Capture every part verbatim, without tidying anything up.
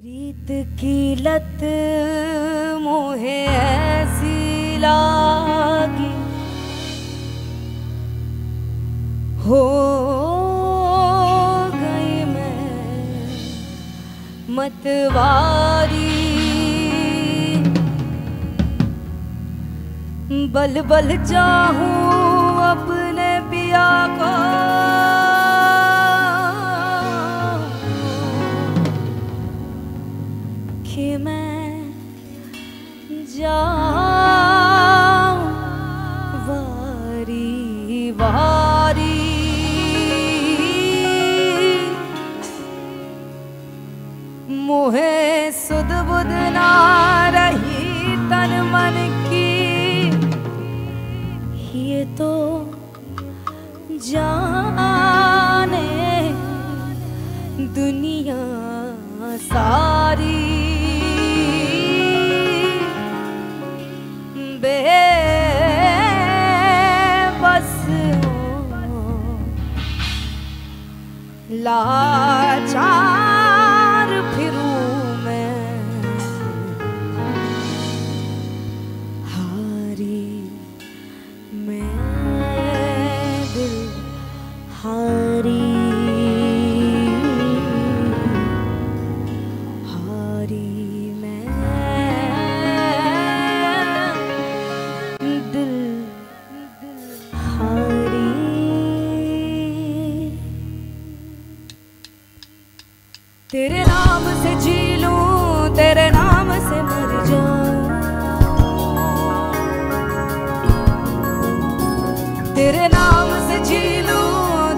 प्रीत की लत मोहे ऐसी लागी हो गई मैं मतवारी। बल बल चाहूं अपने पिया को कि मैं जाऊं वारी वारी। मुहे सुध बुध ना रही तन मन की, ये तो जाने दुनिया सारी। लाचार फिरूं मैं हारी, मैं दिल हारी हारी, मैं दिल हारी। तेरे नाम से जी लूं, तेरे नाम से मर जाऊं, तेरे नाम से जी लूं,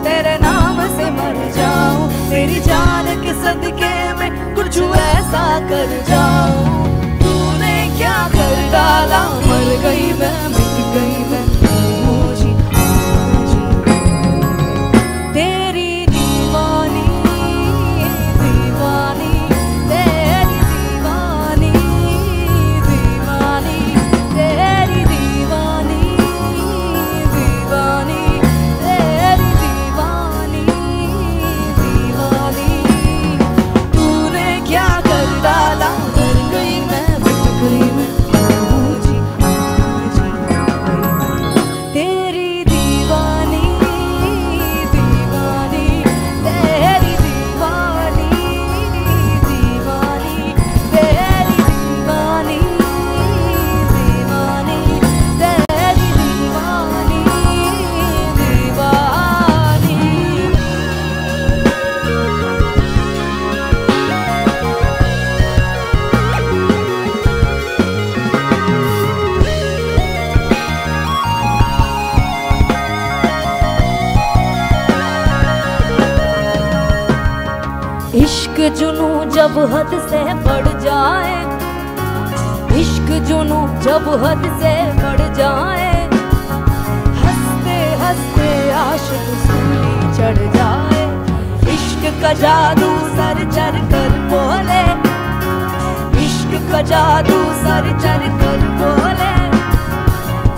तेरे नाम से मर जाऊं। तेरी जान के सदके में कुछ ऐसा कर जाऊं। तूने क्या कर डाला, मर गई मैं मिट गई मैं मुझे आज। तेरी इश्क जुनू जब हद से बढ़ जाए, इश्क जुनू जब हद से बढ़ जाए, हंसते हंसते आशिक सूली चढ़ जाए। इश्क का जादू सर चढ़ कर बोले, इश्क का जादू सर चढ़ कर बोले।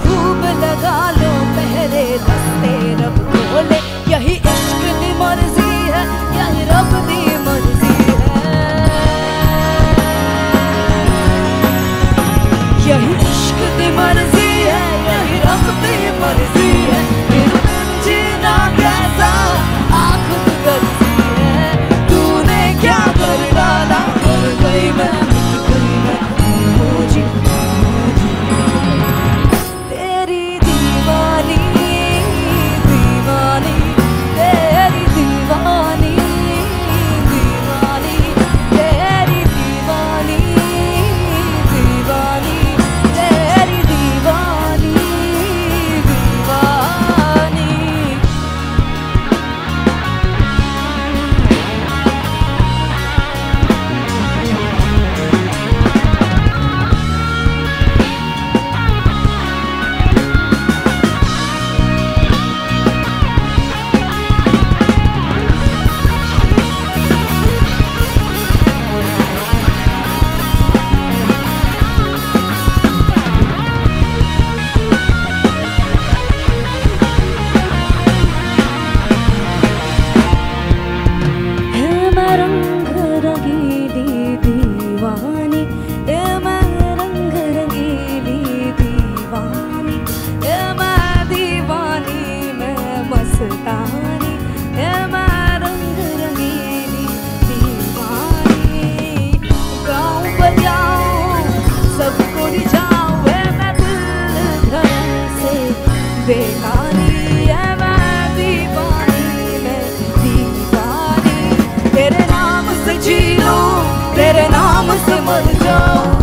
खूब लगा लो पहरे दस्ते रब बोले, यही इश्क की मर्जी है, यही रब दी मर्जी है, यही इश्क की मर्जी है, यही रब दी मर्जी है। जीना कैसा आँख करती है, तूने क्या कर डाला, कर गई मैं, कर गई मैं मुझे। बेकारी है मैं दीवानी, मैं दीवानी। तेरे नाम से जी लूं, तेरे नाम से मर जाऊं।